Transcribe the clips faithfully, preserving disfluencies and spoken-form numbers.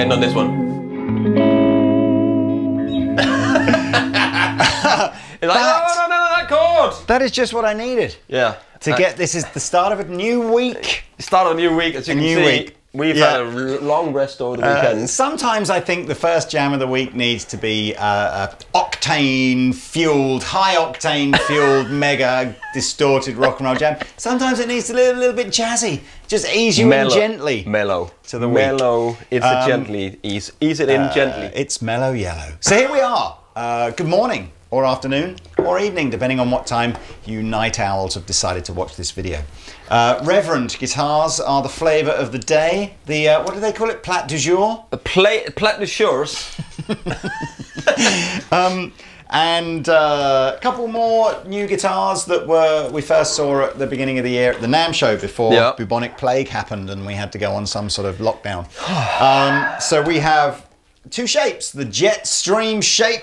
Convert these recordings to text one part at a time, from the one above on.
And on this one. It's like, that, no, no, no, no, that chord! That is just what I needed. Yeah. To uh, get, this is the start of a new week. Start of a new week, as you a can new see. Week. We've yeah. had a long rest over the weekend. Uh, sometimes I think the first jam of the week needs to be uh, a octane-fueled, high-octane-fueled, mega-distorted rock and roll jam. Sometimes it needs to be a little bit jazzy. Just ease you mellow. in gently. Mellow. To the mellow. Week. It's um, a gently ease. Ease it in uh, gently. It's mellow yellow. So here we are. Uh, good morning, or afternoon, or evening, depending on what time you night owls have decided to watch this video. Uh, Reverend guitars are the flavour of the day. The, uh, what do they call it? Plat du jour? The play, plat du jours. um, and uh, a couple more new guitars that were we first saw at the beginning of the year at the NAMM show before yep. bubonic plague happened and we had to go on some sort of lockdown. Um, so we have two shapes, the Jetstream shape.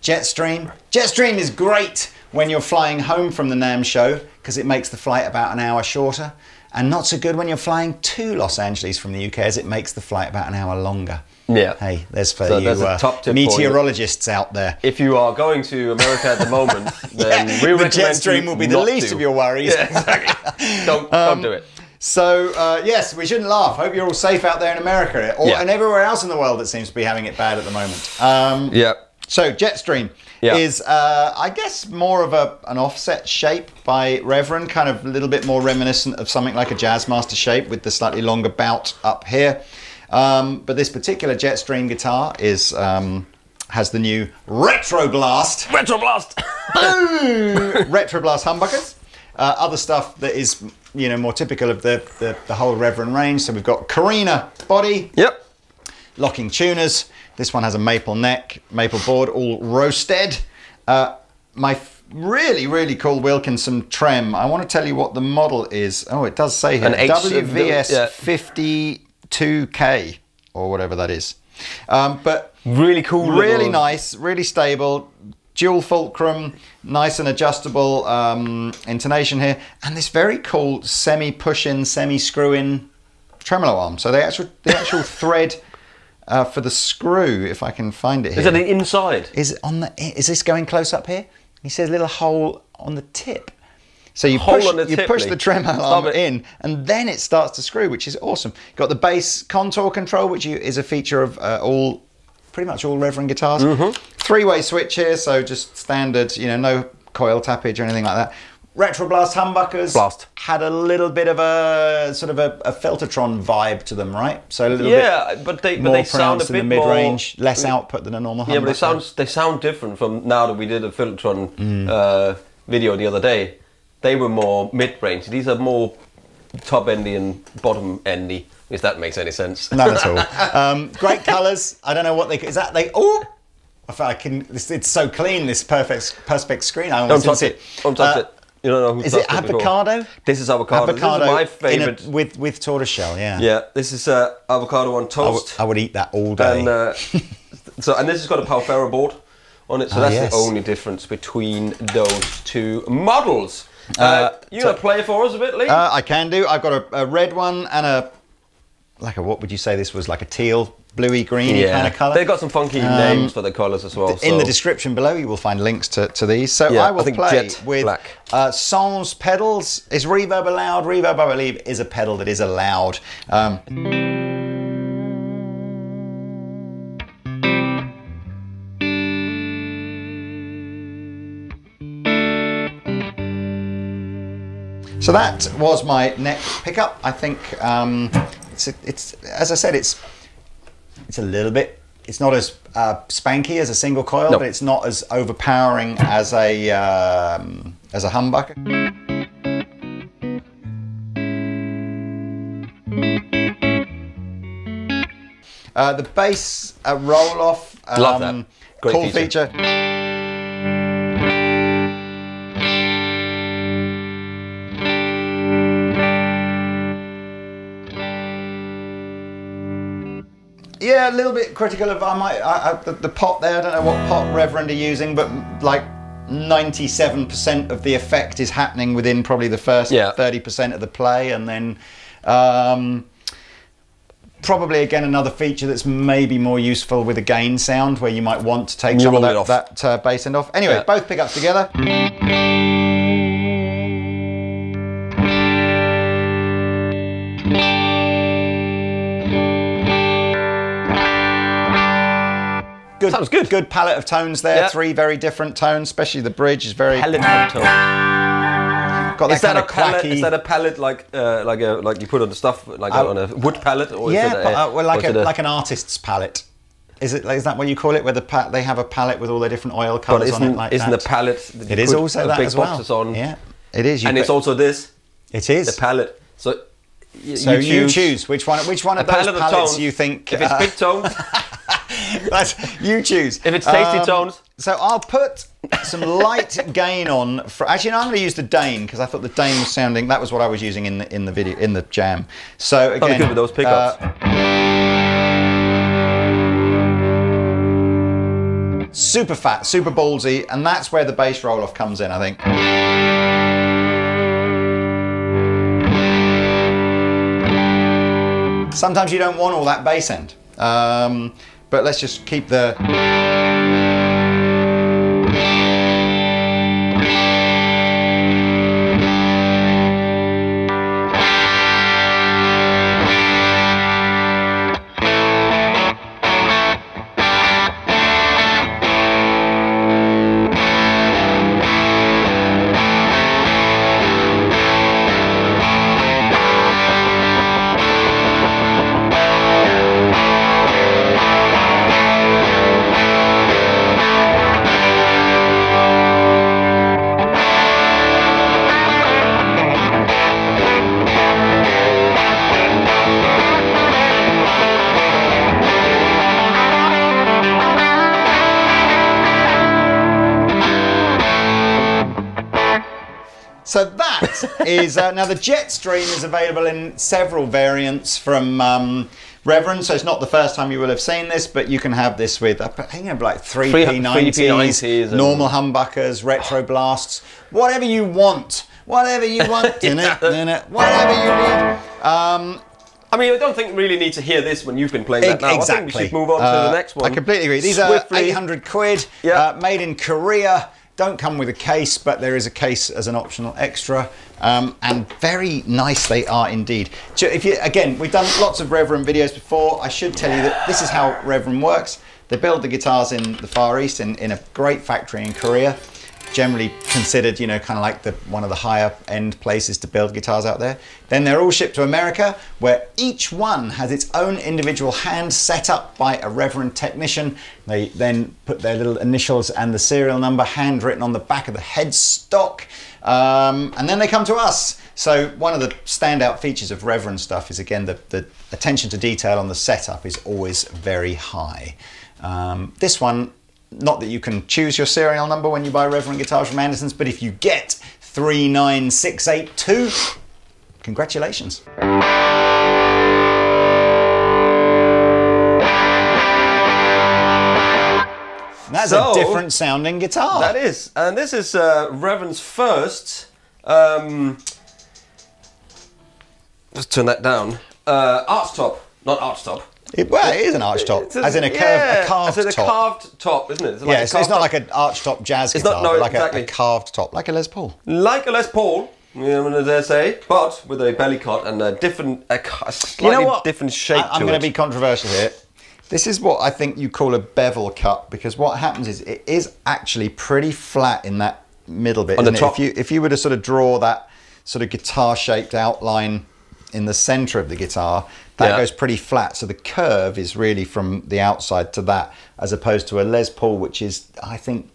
Jetstream. Jetstream is great when you're flying home from the NAMM show because it makes the flight about an hour shorter, and not so good when you're flying to Los Angeles from the U K as it makes the flight about an hour longer. Yeah. Hey, there's for so you there's a top tip uh, meteorologists for you. out there. If you are going to America at the moment, then yeah, we recommend Jetstream will be the least to. of your worries. Yeah, exactly. don't, um, don't do it. So, uh, yes, we shouldn't laugh. Hope you're all safe out there in America or, yeah. and everywhere else in the world that seems to be having it bad at the moment. Um, yeah. So Jetstream yeah. is, uh, I guess, more of a, an offset shape by Reverend, kind of a little bit more reminiscent of something like a Jazzmaster shape with the slightly longer bout up here. Um, but this particular Jetstream guitar is um, has the new Retroblast. Retroblast! Boom! Retroblast humbuckers. Uh, other stuff that is, you know, more typical of the, the, the whole Reverend range. So we've got Korina body. Yep. Locking tuners. This one has a maple neck, maple board, all roasted. Uh, my really, really cool Wilkinson trem. I want to tell you what the model is. Oh, it does say here. An W V S fifty-two K or whatever that is. Um, but really cool. Really nice, really stable. Dual fulcrum, nice and adjustable um, intonation here. And this very cool semi-push-in, semi-screw-in tremolo arm. So the actual, the actual thread... Uh, for the screw, if I can find it here. Is it inside? Is it on the? Is this going close up here? He says a little hole on the tip. So you hole push, on the you tip, push the tremolo arm in, and then it starts to screw, which is awesome. You've got the bass contour control, which you, is a feature of uh, all, pretty much all Reverend guitars. Mm-hmm. Three-way switch here, so just standard, you know, no coil tappage or anything like that. Retroblast humbuckers Blast. had a little bit of a sort of a, a Filtertron vibe to them, right? So a little yeah, bit but they, more but they sound a bit in the mid-range, less output than a normal humbucker. Yeah, but they sound, they sound different from now that we did a Filtertron mm. uh, video the other day. They were more mid-range. These are more top-endy and bottom-endy, if that makes any sense. None at all. Um, great colours. I don't know what they... Is that they... Oh! I can... It's so clean, this perfect Perspex screen. I almost Don't touch it. it. Don't touch uh, it. You don't know who is it Avacado? This is Avacado. Avocado. This is my favourite. A, with, with tortoiseshell, yeah. Yeah, this is uh, avocado on toast. I, I would eat that all day. And, uh, so, and this has got a Pau Ferro board on it, so oh, that's yes. the only difference between those two models. Uh, uh, you so, going to play for us a bit, Lee? Uh, I can do. I've got a, a red one and a, like a, what would you say this was, like a teal? Bluey, greeny yeah. kind of colour. They've got some funky um, names for the colours as well. So. In the description below, you will find links to, to these. So yeah, I will I play with uh, Sans pedals. Is reverb allowed? Reverb, I believe, is a pedal that is allowed. Um, so that was my neck pickup. I think um, it's, it's, as I said, it's... It's a little bit, it's not as uh, spanky as a single coil, no. but it's not as overpowering as a, um, as a humbucker. Uh, the bass uh, roll off, um, Love that. Great cool feature. feature. yeah, a little bit critical of I might I, I, the, the pot there. I don't know what pot Reverend are using, but like ninety-seven percent of the effect is happening within probably the first thirty percent of the play, and then um, probably again another feature that's maybe more useful with a gain sound where you might want to take we'll some of that, that uh, bass end off. Anyway, yeah. both pickups together. Good, sounds good. Good palette of tones there. Yeah. Three very different tones, especially the bridge is very. Palette of tones. Got that, is that kind a of palette? Is that a palette like uh, like a like you put on the stuff like uh, on a wood palette or yeah, is it a, uh, well, like a, a like an artist's palette. Is it? Like, is that what you call it? Where the pa they have a palette with all their different oil colours on it. Like isn't that. the palette? That it is also that big as well. On. Yeah, it is. You and it's also this. It is the palette. So. You, so you choose. you choose which one. Which one of those palette palettes you think? If it's uh, big tones. That's, you choose. If it's tasty um, tones. So I'll put some light gain on. For, actually, no, I'm going to use the Dane because I thought the Dane was sounding. That was what I was using in the in the video in the jam. So again, good with those pickups. Uh, super fat, super ballsy, and that's where the bass roll off comes in, I think. Sometimes you don't want all that bass end, um, but let's just keep the... So that is, uh, now the Jetstream is available in several variants from um, Reverend, so it's not the first time you will have seen this, but you can have this with, I think, like three P nineties, normal humbuckers, Retroblasts, whatever you want, whatever you want, in it, in it, whatever you need. Um, I mean, I don't think you really need to hear this when you've been playing that now. Exactly. I think we should move on uh, to the next one. I completely agree. These Swiftly. are eight hundred quid, yeah. uh, made in Korea. Don't come with a case, but there is a case as an optional extra, um, and very nice they are indeed. If you, again, we've done lots of Reverend videos before. I should tell you that this is how Reverend works. They build the guitars in the Far East in, in a great factory in Korea, generally considered, you know, kind of like the one of the higher end places to build guitars out there. Then they're all shipped to America, where each one has its own individual hand set up by a Reverend technician. They then put their little initials and the serial number handwritten on the back of the headstock, um, and then they come to us. So one of the standout features of Reverend stuff is, again, the, the attention to detail on the setup is always very high. Um, this one, not that you can choose your serial number when you buy Reverend guitars from Andertons, but if you get three nine six eight two, congratulations. That's so, a different sounding guitar. That is, and this is uh, Reverend's first. Um, let's turn that down. Uh, archtop, not archtop. It, well, it is an archtop, as in a, curved, yeah, a carved top. It's a carved top, isn't it? It's like yeah, so it's not top. like an archtop jazz guitar, it's not, no, like exactly. a, a carved top, like a Les Paul. Like a Les Paul, you know what I dare say, but with a belly cut and a different, a, a slightly you know what? different shape I, to I'm it. I'm going to be controversial here. This is what I think you call a bevel cut, because what happens is it is actually pretty flat in that middle bit. On the top. If you, if you were to sort of draw that sort of guitar-shaped outline in the center of the guitar, that yeah. goes pretty flat, so the curve is really from the outside to that, as opposed to a Les Paul, which is, I think,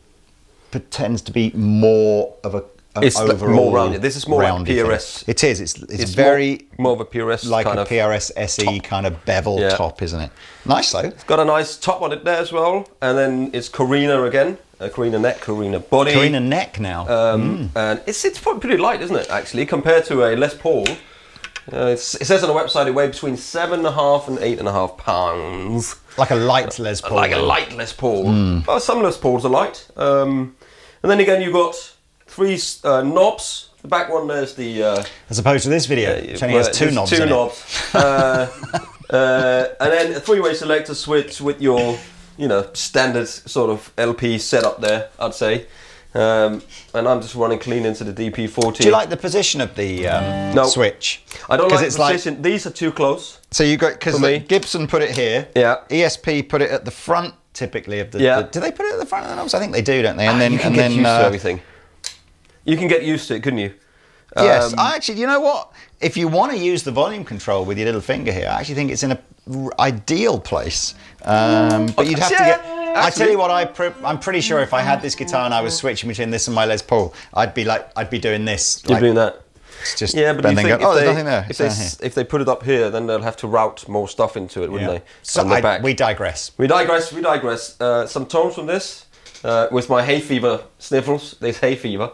pretends to be more of a an it's overall more rounded. This is more like P R S. Thing. It is. It's it's, it's very more, more of a P R S like kind a of P R S S E kind of bevel yeah. top, isn't it? Nice though. It's got a nice top on it there as well, and then it's Korina again. Uh, Korina neck, Korina body. Korina neck now. Um, mm. And it's it's pretty light, isn't it? Actually, compared to a Les Paul. Uh, it's, it says on the website it weighed between seven and a half and eight and a half pounds. Like a light Les Paul. Like a light Les Paul. Mm. Well, some Les Pauls are light. Um, and then again, you've got three uh, knobs. The back one, there's the... Uh, as opposed to this video, which uh, only has two knobs two in knobs. It. Uh, uh, and then a three-way selector switch with your, you know, standard sort of L P setup there, I'd say. Um, and I'm just running clean into the D P forty. Do you like the position of the um, no. switch? I don't like the position. Like... These are too close. So you got, because like Gibson put it here. Yeah. E S P put it at the front, typically of the. Yeah. The, do they put it at the front of the knobs? I think they do, don't they? And ah, then you can and get then, used uh, to everything. You can get used to it, couldn't you? Um, yes. I actually, you know what? If you want to use the volume control with your little finger here, I actually think it's in a r ideal place. Um, but you'd have to get. Actually, I tell you what, I pre I'm pretty sure if I had this guitar and I was switching between this and my Les Paul, I'd be like, I'd be doing this. You'd like, be doing that. It's just yeah, but you think go, if, oh, they, there. If, they, if they put it up here, then they'll have to route more stuff into it, wouldn't yeah. they? So I, back. we digress. We digress. We digress. Uh, some tones from this uh, with my hay fever sniffles. There's hay fever.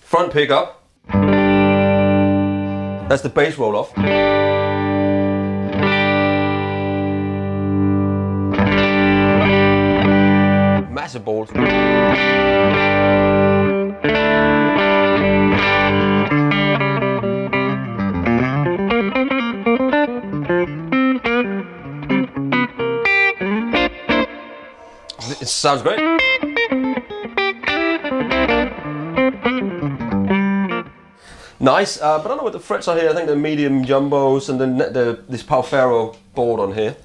Front pickup. That's the bass roll off. Massive balls. It sounds great. Nice, uh, but I don't know what the frets are here. I think they're medium jumbos, and then the, this Pau Ferro board on here.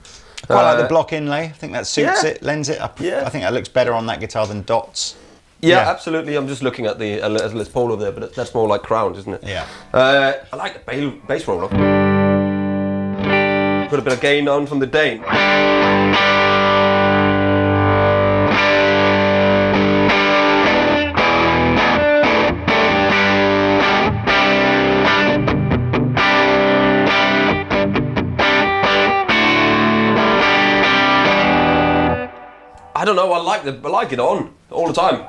I quite uh, like the block inlay. I think that suits yeah. it, lends it up. Yeah. I think that looks better on that guitar than dots. Yeah, yeah. absolutely. I'm just looking at the uh, Les Paul over there, but that's more like crowned, isn't it? Yeah. Uh, I like the bass roll off. Put a bit of gain on from the Dane. I don't know, I like the I like it on all the time.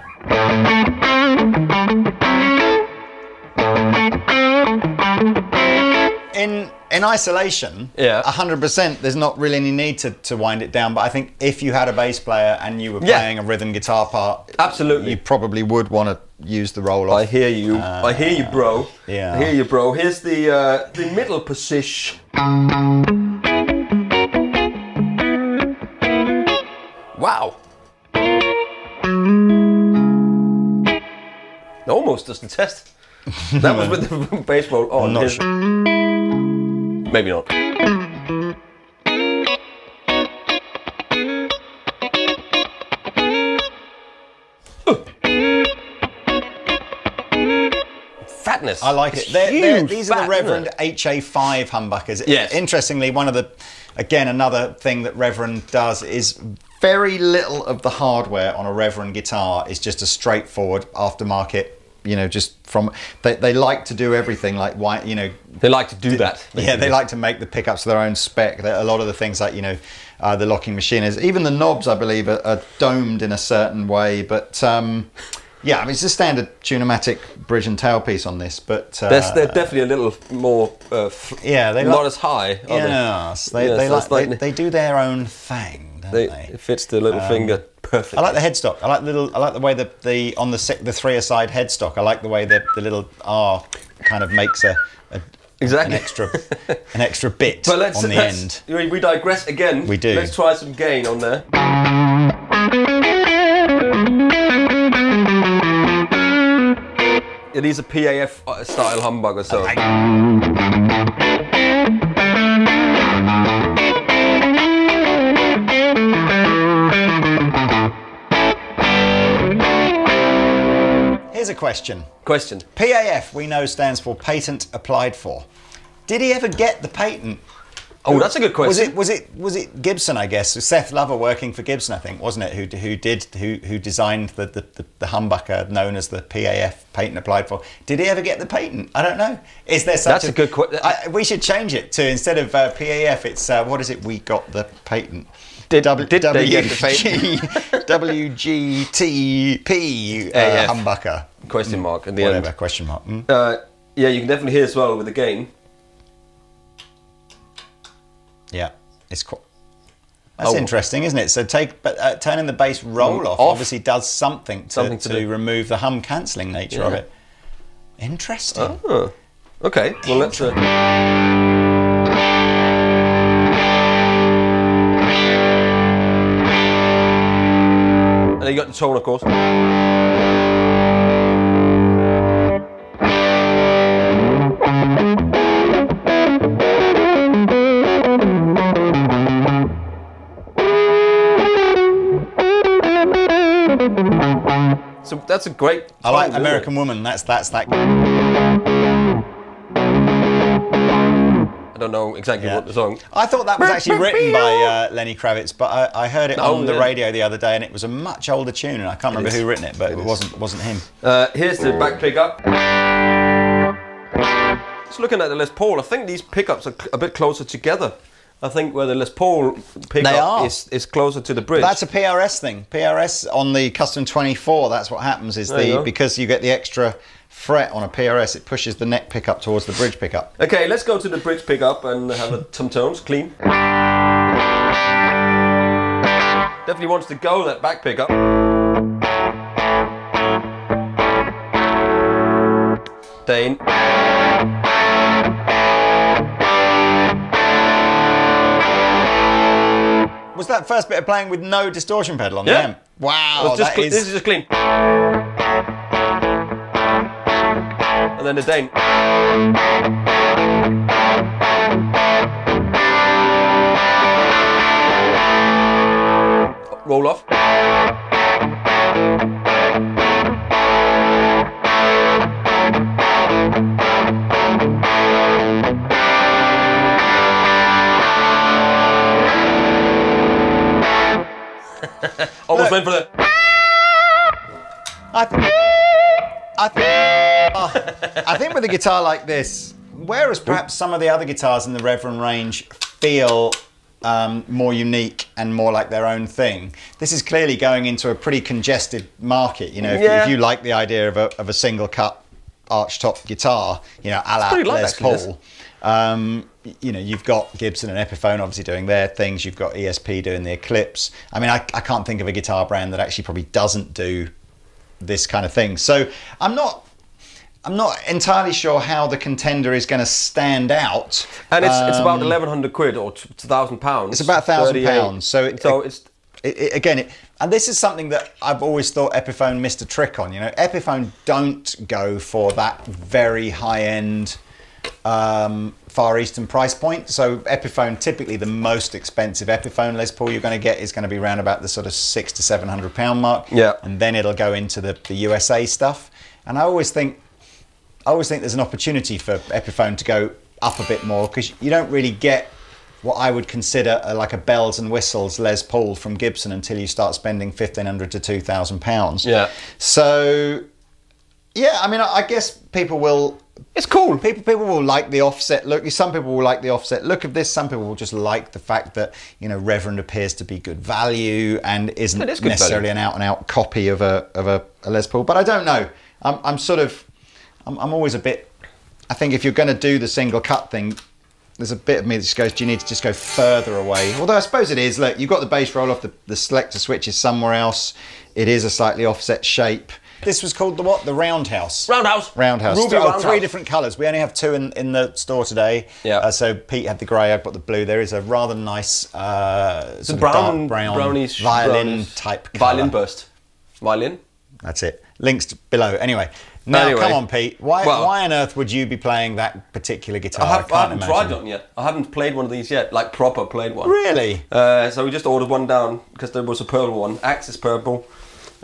In in isolation, yeah, a hundred percent there's not really any need to, to wind it down, but I think if you had a bass player and you were yeah. playing a rhythm guitar part, absolutely you probably would want to use the roll off. I hear you. Uh, I hear you bro. Yeah. I hear you bro. Here's the uh, the middle position. Wow. Almost does the test. That was with the bass roll on. Not sure. Maybe not. Fatness. I like it's it. They're, they're, these fat, are the Reverend H A five humbuckers. Yes. Interestingly, one of the, again, another thing that Reverend does is very little of the hardware on a Reverend guitar is just a straightforward aftermarket. You know, just from they, they like to do everything like why you know they like to do th that. They yeah, do they that. like to make the pickups their own spec. They're, a lot of the things like you know uh, the locking machine is even the knobs I believe are, are domed in a certain way, but. Um, Yeah, I mean, it's a standard tune-o-matic bridge and tailpiece on this, but... Uh, they're, they're definitely a little more... Uh, yeah, they're not like, as high, are yes, they? They, yes, they, like, like, they? They do their own thing, don't they? they? It fits the little um, finger perfectly. I like the headstock. I like the, little, I like the way the, the on the, the three-a-side headstock, I like the way the, the little R kind of makes a... a exactly. An extra, an extra bit but let's, on the let's, end. We digress again. We do. Let's try some gain on there. Yeah, these are P A F style humbuckers, so. Okay. Here's a question. Question. P A F, we know, stands for patent applied for. Did he ever get the patent? Oh, that's a good question. Was it was it was it Gibson? I guess Seth Lover working for Gibson, I think, wasn't it? Who who did who who designed the the, the, the humbucker known as the P A F, patent applied for? Did he ever get the patent? I don't know. Is there such? That's a, a good question. We should change it to instead of uh, P A F, it's uh, what is it? We got the patent. Did, w, did w, they get the patent? W G T P uh, humbucker. Question mark at the Whatever, end. Question mark. Mm. Uh, yeah, you can definitely hear as well with the gain. Yeah, it's quite. That's oh, interesting, isn't it? So take, but uh, turning the bass roll off, off obviously does something to, something to, to remove the hum cancelling nature yeah. of it. Interesting. Oh, okay. Well, let's. Uh... And you got the tone, of course. So that's a great. I like tone, American Woman. That's that's that. I don't know exactly yeah. what the song. I thought that was actually written by uh, Lenny Kravitz, but I, I heard it oh, on the yeah. radio the other day, and it was a much older tune, and I can't it remember is. who written it, but it, it wasn't wasn't him. Uh, here's the back pickup. Just looking at the Les Paul, I think these pickups are a bit closer together. I think where the Les Paul pickup is, is closer to the bridge. But that's a P R S thing. P R S on the Custom twenty-four. That's what happens is there the you because you get the extra fret on a P R S, it pushes the neck pickup towards the bridge pickup. Okay, let's go to the bridge pickup and have some tones clean. Definitely wants to go that back pickup. Dane. Was that first bit of playing with no distortion pedal on yeah. the NAMM? Wow, that is... This is just clean. And then the Dane. Roll off. Almost went for the. I, th I, th oh, I think with a guitar like this, whereas perhaps some of the other guitars in the Reverend range feel um, more unique and more like their own thing, this is clearly going into a pretty congested market. You know, if, yeah. if you like the idea of a, of a single cut archtop guitar, you know, a la Les Paul. Um, you know, you've got Gibson and Epiphone obviously doing their things. You've got E S P doing the Eclipse. I mean, I, I can't think of a guitar brand that actually probably doesn't do this kind of thing. So I'm not, I'm not entirely sure how the Contender is going to stand out. And it's, um, it's about eleven hundred quid or two thousand pounds. It's about one thousand pounds. So, it, so it's it, it, again, it, and this is something that I've always thought Epiphone missed a trick on. You know, Epiphone don't go for that very high end. Um, Far Eastern price point. So Epiphone, typically the most expensive Epiphone Les Paul you're going to get is going to be around about the sort of six to seven hundred pound mark. Yeah. And then it'll go into the, the U S A stuff. And I always think, I always think there's an opportunity for Epiphone to go up a bit more because you don't really get what I would consider a, like a bells and whistles Les Paul from Gibson until you start spending fifteen hundred to two thousand pounds. Yeah. So, yeah, I mean, I, I guess people will. It's cool. People, people will like the offset look. Some people will like the offset look of this. Some people will just like the fact that, you know, Reverend appears to be good value and isn't is necessarily value. an out-and-out copy of a of a, a Les Paul. But I don't know. I'm, I'm sort of, I'm, I'm always a bit. I think if you're going to do the single cut thing, there's a bit of me that just goes, do you need to just go further away? Although I suppose it is. Look, you've got the bass roll off. The, the selector switch is somewhere else. It is a slightly offset shape. This was called the what? The Roundhouse. Roundhouse. Roundhouse. Ruby Roundhouse. Three different colours. We only have two in, in the store today. Yeah. Uh, so Pete had the grey, I've got the blue. There is a rather nice uh, sort brown, of dark brown brownish, violin brownish. type colour. Violin burst. Violin? That's it. Links below. Anyway. Now, anyway, come on, Pete. Why, well, why on earth would you be playing that particular guitar? I, have, I, can't I haven't imagine. tried one yet. I haven't played one of these yet, like proper played one. Really? Uh, so we just ordered one down because there was a purple one. Axis Purple.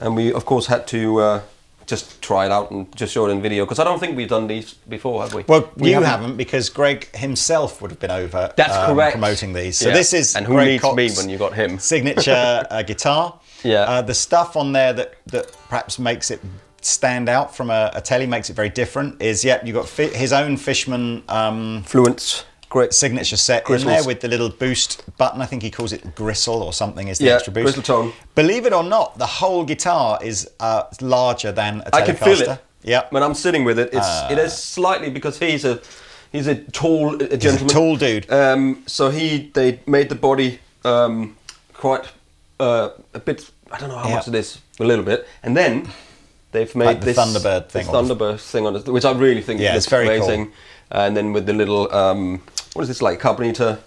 And we, of course, had to uh, just try it out and just show it in video, because I don't think we've done these before, have we? Well, we you haven't, haven't, because Greg himself would have been over That's um, correct. promoting these. So yeah. this is and who Greg needs Cox's me when you got him? signature uh, guitar. Yeah. Uh, the stuff on there that, that perhaps makes it stand out from a, a telly, makes it very different, is, yep, you've got fi his own Fishman... Um, Fluence. Great signature set Gristles. in there with the little boost button. I think he calls it gristle or something. Is the yeah, extra boost? Gristle tone. Believe it or not, the whole guitar is uh, larger than a Telecaster. I can feel it. Yeah. When I'm sitting with it, it's uh, it is slightly because he's a he's a tall a gentleman. He's a tall dude. Um, so he they made the body um, quite uh, a bit. I don't know how yeah. much it is, a little bit, and then they've made like the this Thunderbird thing, the Thunderbird thing on it, which I really think yeah, is very amazing. Cool. And then with the little um, what is this like carbonator?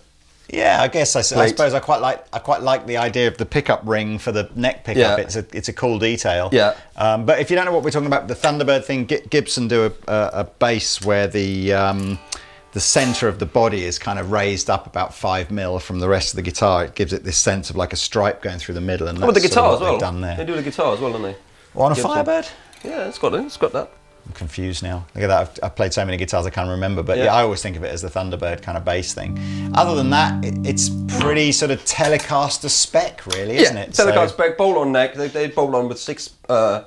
Yeah, I guess I, I suppose I quite like I quite like the idea of the pickup ring for the neck pickup. Yeah. It's a it's a cool detail. Yeah. Um, but if you don't know what we're talking about, the Thunderbird thing, Gibson do a, a, a bass where the um, the center of the body is kind of raised up about five mil from the rest of the guitar. It gives it this sense of like a stripe going through the middle. And oh, that's the guitar sort of what as well. They've done there. They do the guitar as well, don't they? Well, on a Gibson. Firebird? Yeah, it's got it. It's got that. I'm confused now. Look at that, I've, I've played so many guitars I can't remember, but yeah. yeah, I always think of it as the Thunderbird kind of bass thing. Other than that, it, it's pretty sort of Telecaster spec really, isn't yeah, it? Telecaster so, spec, bolt on neck, they, they bolt on with six uh,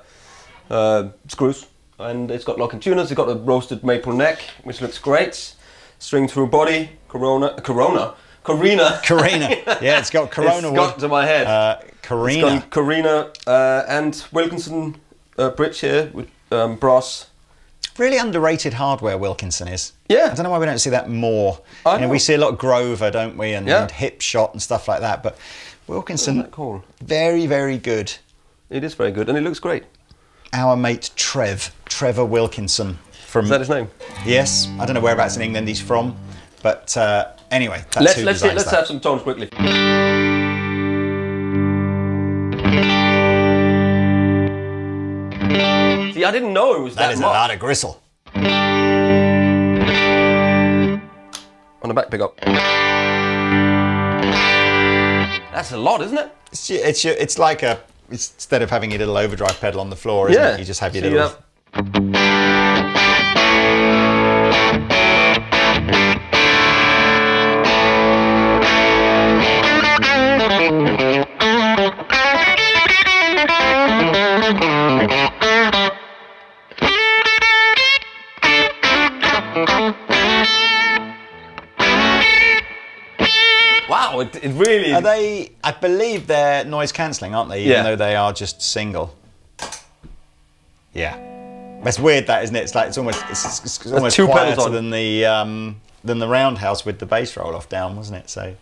uh, screws, and it's got lock and tuners, it's got a roasted maple neck, which looks great, string through body, Corona, uh, Corona, Korina. Korina, yeah, it's got Corona. It's wood. Got to my head. Uh, Korina. It's got Korina uh, and Wilkinson uh, bridge here, with Um, brass. Really underrated hardware Wilkinson is. Yeah. I don't know why we don't see that more. I you know, know. We see a lot of Grover, don't we, and, yeah. and Hipshot and stuff like that, but Wilkinson, that cool? very, very good. It is very good, and it looks great. Our mate Trev, Trevor Wilkinson. From, is that his name? Yes. I don't know whereabouts in England he's from, but uh, anyway, that's let's, who let's, designs see, let's that. Have some tones quickly. I didn't know it was that, that is much. A lot of gristle. On the back pickup. That's a lot, isn't it? It's your, it's, your, it's like a, it's, instead of having your little overdrive pedal on the floor, isn't yeah. it? You just have your so little... You Wow, it, it really... Are they... I believe they're noise cancelling, aren't they? Even yeah. though they are just single. Yeah. That's weird that, isn't it? It's like, it's almost, it's, it's almost two quieter than the, um, than the Roundhouse with the bass roll off down, wasn't it? So...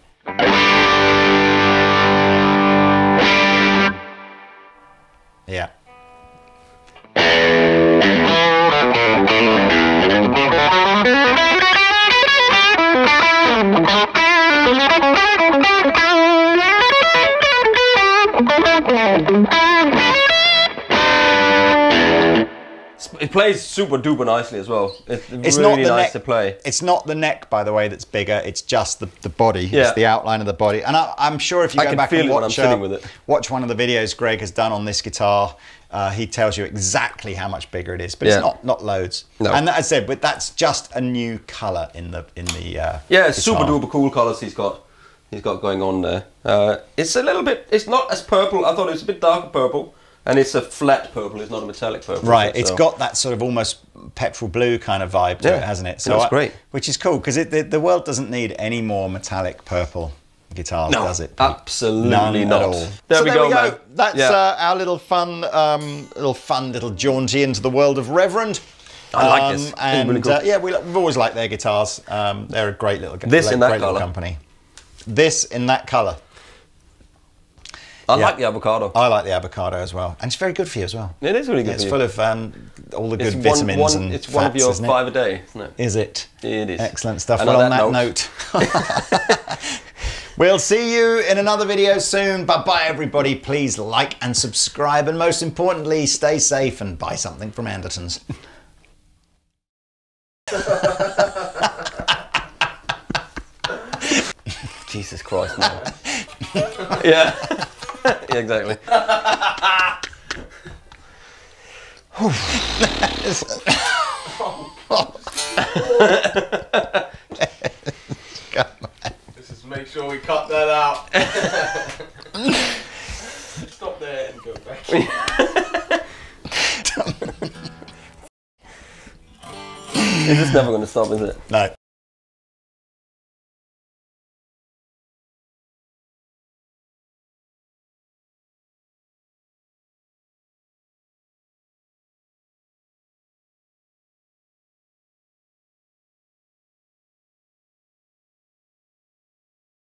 Yeah. It plays super duper nicely as well. It's, it's really nice to play. It's not the neck, by the way, that's bigger. It's just the, the body. Yeah. It's the outline of the body. And I, I'm sure if you go back and watch, uh, with it. watch one of the videos Greg has done on this guitar, uh, he tells you exactly how much bigger it is. But yeah. it's not not loads. No. And that, as I said, but that's just a new colour in the in the. Uh, yeah, it's super duper cool colours he's got. He's got going on there. Uh, it's a little bit. It's not as purple. I thought it was a bit darker purple. And it's a flat purple, it's not a metallic purple. Right, so. It's got that sort of almost petrol blue kind of vibe to yeah. it, hasn't it? So that's great. Which is cool, because the, the world doesn't need any more metallic purple guitars, no, does it? Absolutely None not. At all. There, so we, there go, we go, man. That's yeah. uh, our little fun, um, little fun little jaunty into the world of Reverend. I like um, this. And really cool. uh, yeah, we, we've always liked their guitars. Um, they're a great little, this in that great little company. This in that colour. I yeah. like the Avacado. I like the Avacado as well. And it's very good for you as well. It is really good yeah, It's for you. full of um, all the good it's vitamins one, one, and It's fats, one of your five a day, isn't it? Is it? It is. Excellent stuff. And well, on that, on that note, note we'll see you in another video soon. Bye-bye, everybody. Please like and subscribe. And most importantly, stay safe and buy something from Andertons. Jesus Christ, no. Yeah. Yeah, exactly. Let's just make sure we cut that out. Stop there and go back. It's just never going to stop, is it? No.